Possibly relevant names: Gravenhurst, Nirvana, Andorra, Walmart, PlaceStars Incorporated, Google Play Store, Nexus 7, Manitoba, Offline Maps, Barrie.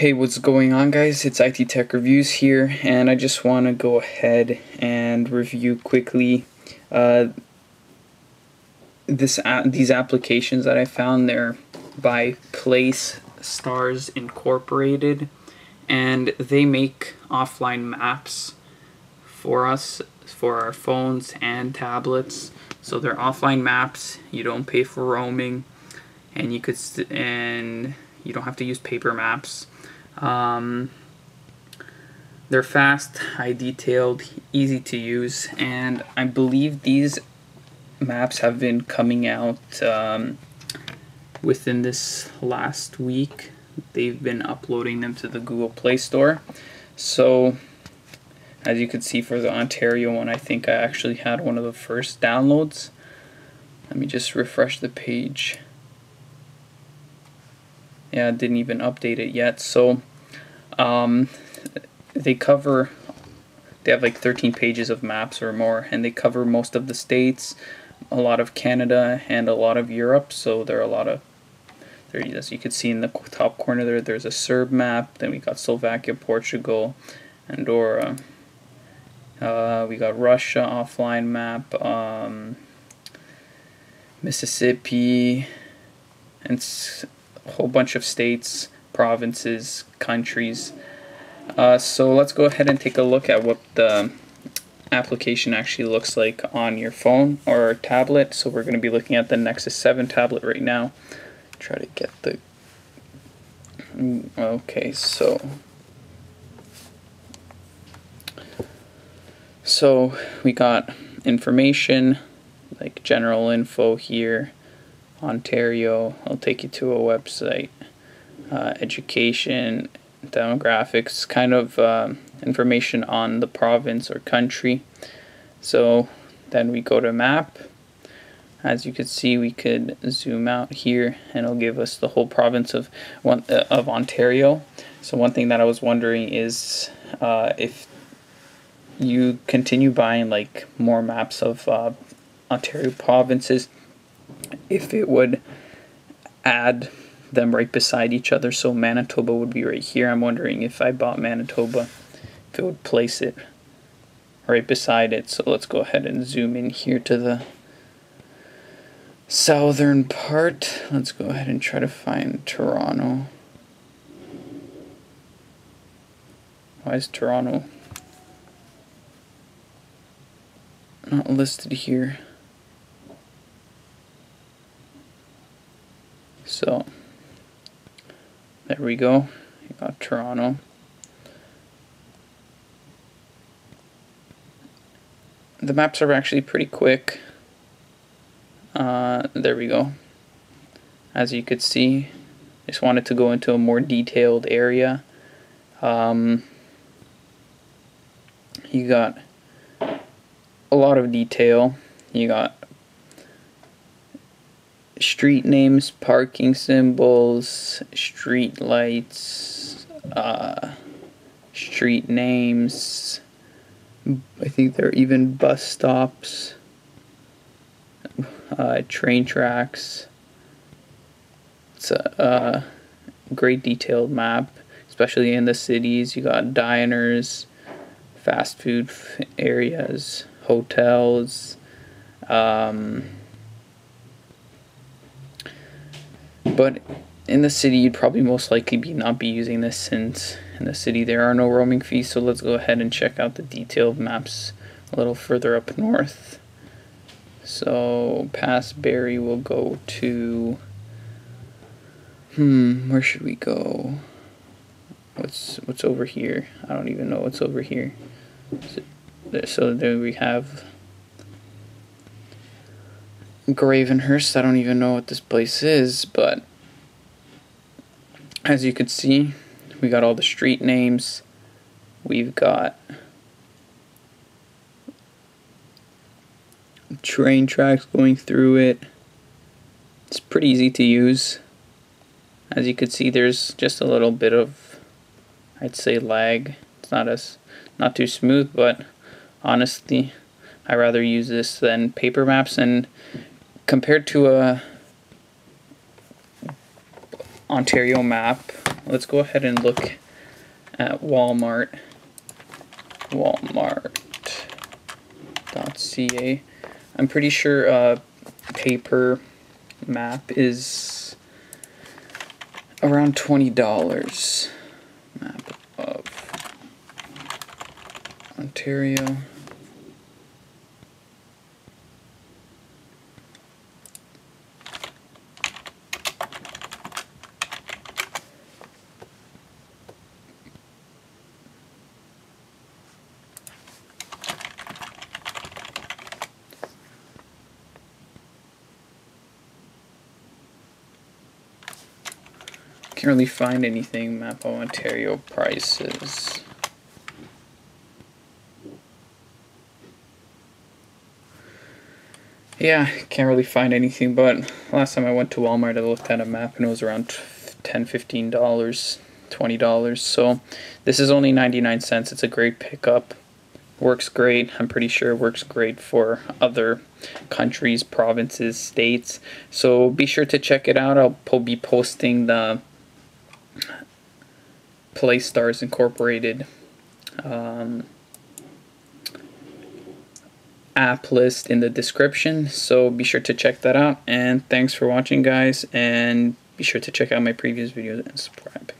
Hey, what's going on, guys? It's IT Tech Reviews here, and I just want to go ahead and review quickly these applications that I found. They're by PlaceStars Incorporated, and they make offline maps for us, for our phones and tablets. So they're offline maps. You don't pay for roaming, and you don't have to use paper maps. They're fast, high detailed, easy to use, and I believe these maps have been coming out within this last week. They've been uploading them to the Google Play Store. So as you can see, for the Ontario one, I think I actually had one of the first downloads. Let me just refresh the page. Yeah, didn't even update it yet. So they have like 13 pages of maps or more, and they cover most of the states, a lot of Canada, and a lot of Europe. So there are a lot of, as you can see in the top corner there, there's a Serb map, then we got Slovakia, Portugal, Andorra, we got Russia offline map, Mississippi, and a whole bunch of states, provinces, countries. So let's go ahead and take a look at what the application actually looks like on your phone or tablet. So we're going to be looking at the Nexus 7 tablet right now. Try to get the... Okay, so we got information, like general info here, Ontario, I'll take you to a website, education, demographics, kind of information on the province or country. So then we go to map. As you can see, we could zoom out here and it'll give us the whole province of Ontario. So one thing that I was wondering is if you continue buying like more maps of Ontario provinces, if it would add them right beside each other. So Manitoba would be right here. I'm wondering if I bought Manitoba, if it would place it right beside it. So let's go ahead and zoom in here to the southern part. Let's go ahead and try to find Toronto. Why is Toronto not listed here? So there we go, you got Toronto. The maps are actually pretty quick. There we go. As you could see, I just wanted to go into a more detailed area. You got a lot of detail. You got street names, parking symbols, street lights, street names. I think there are even bus stops, train tracks. It's a great detailed map, especially in the cities. You got diners, fast food areas, hotels, but in the city you'd probably most likely not be using this, since in the city there are no roaming fees. So let's go ahead and check out the detailed maps a little further up north. So past Barrie we'll go to, where should we go? What's over here? I don't even know what's over here. So there we have Gravenhurst. I don't even know what this place is, but as you could see, we got all the street names. We've got train tracks going through it. It's pretty easy to use. As you could see, there's just a little bit of, I'd say, lag. It's not too smooth, but honestly, I rather use this than paper maps. And compared to a Ontario map let's go ahead and look at Walmart. Walmart.ca. I'm pretty sure paper map is around $20. Map of Ontario. Can't really find anything. Map of Ontario prices. Yeah, can't really find anything, but last time I went to Walmart I looked at a map and it was around $10, $15, $20, so this is only 99 cents. It's a great pickup. Works great. I'm pretty sure it works great for other countries, provinces, states. So be sure to check it out. I'll be posting the PlaceStars Incorporated app list in the description. So be sure to check that out. And thanks for watching, guys. And be sure to check out my previous videos and subscribe.